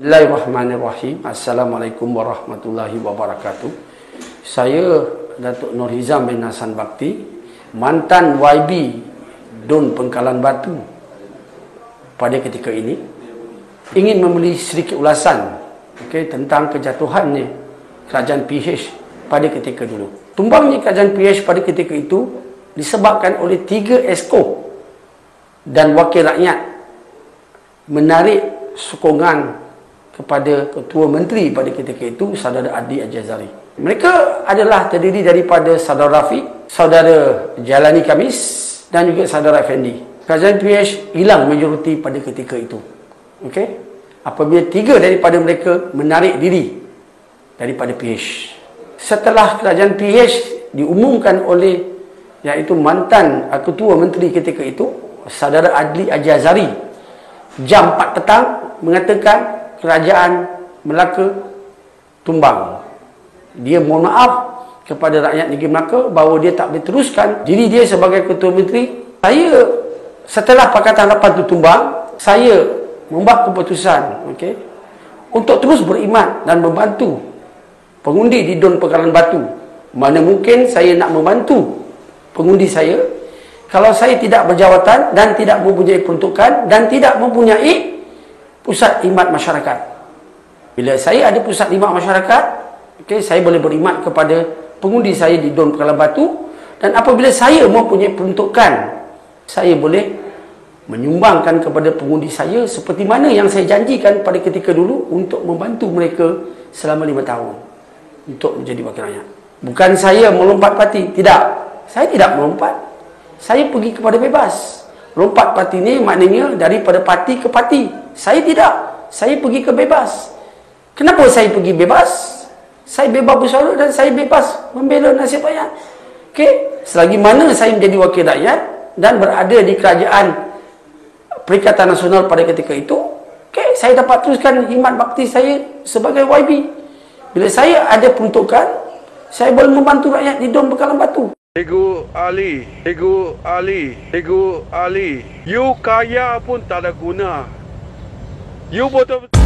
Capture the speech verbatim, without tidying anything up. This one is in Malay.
Bismillahirrahmanirrahim. Assalamualaikum warahmatullahi wabarakatuh. Saya Datuk Nurhizam bin Hassan Bakti, mantan Y B Dun Pengkalan Batu pada ketika ini, ingin memberi sedikit ulasan okay, tentang kejatuhannya kerajaan P H pada ketika dulu. Tumbangnya kerajaan P H pada ketika itu disebabkan oleh tiga esko dan wakil rakyat menarik sokongan kepada Ketua Menteri pada ketika itu, saudara Adli Aziz. Mereka adalah terdiri daripada saudara Rafi, saudara Jalani Kamis dan juga saudara Fendi. Kerajaan P H hilang majoriti pada ketika itu. Okey, apabila tiga daripada mereka menarik diri daripada P H. Setelah kerajaan P H diumumkan oleh iaitu mantan Ketua Menteri ketika itu, saudara Adli Aziz, jam empat petang mengatakan kerajaan Melaka tumbang. Dia mohon maaf kepada rakyat negeri Melaka bahawa dia tak boleh teruskan diri dia sebagai Ketua Menteri. Saya setelah Pakatan lapan itu tumbang, saya membuat keputusan okay, untuk terus beriman dan membantu pengundi di Dun Pengkalan Batu. Mana mungkin saya nak membantu pengundi saya kalau saya tidak berjawatan dan tidak mempunyai peruntukan dan tidak mempunyai pusat khidmat masyarakat. Bila saya ada pusat khidmat masyarakat, okay, saya boleh berkhidmat kepada pengundi saya di Dun Pengkalan Batu, dan apabila saya mempunyai peruntukan, saya boleh menyumbangkan kepada pengundi saya seperti mana yang saya janjikan pada ketika dulu untuk membantu mereka selama lima tahun untuk menjadi wakil rakyat. Bukan saya melompat parti, tidak. Saya tidak melompat. Saya pergi kepada bebas. Lompat parti ni maknanya daripada parti ke parti. Saya tidak. Saya pergi ke bebas. Kenapa saya pergi bebas? Saya bebas bersuara dan saya bebas membela nasib rakyat. Okey, selagi mana saya menjadi wakil rakyat dan berada di kerajaan Perikatan Nasional pada ketika itu, okey, saya dapat teruskan khidmat bakti saya sebagai Y B. Bila saya ada peruntukan, saya boleh membantu rakyat di Dun Pengkalan Batu. Teguh Ali, Teguh Ali, Teguh Ali. You kaya pun tak ada guna. You betul-betul